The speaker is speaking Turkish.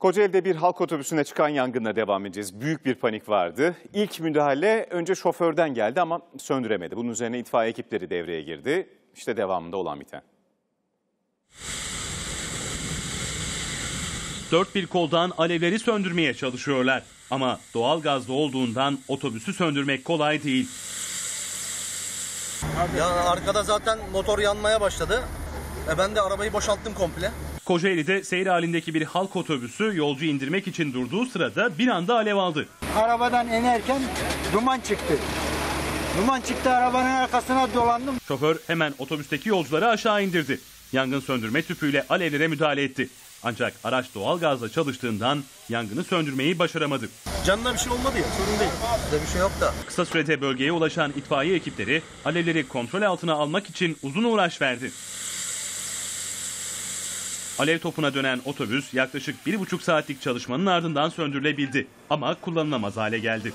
Kocaeli'de bir halk otobüsüne çıkan yangınla devam edeceğiz. Büyük bir panik vardı. İlk müdahale önce şoförden geldi ama söndüremedi. Bunun üzerine itfaiye ekipleri devreye girdi. İşte devamında olan biten. Dört bir koldan alevleri söndürmeye çalışıyorlar. Ama doğal gazlı olduğundan otobüsü söndürmek kolay değil. Ya arkada zaten motor yanmaya başladı. Ben de arabayı boşalttım komple. Kocaeli'de seyir halindeki bir halk otobüsü yolcu indirmek için durduğu sırada bir anda alev aldı. Arabadan inerken duman çıktı. Duman çıktı, arabanın arkasına dolandım. Şoför hemen otobüsteki yolcuları aşağı indirdi. Yangın söndürme tüpüyle alevlere müdahale etti. Ancak araç doğalgazla çalıştığından yangını söndürmeyi başaramadı. Canına bir şey olmadı ya, sorun değil. Bizde bir şey yok da. Kısa sürede bölgeye ulaşan itfaiye ekipleri alevleri kontrol altına almak için uzun uğraş verdi. Alev topuna dönen otobüs yaklaşık 1,5 saatlik çalışmanın ardından söndürülebildi ama kullanılamaz hale geldi.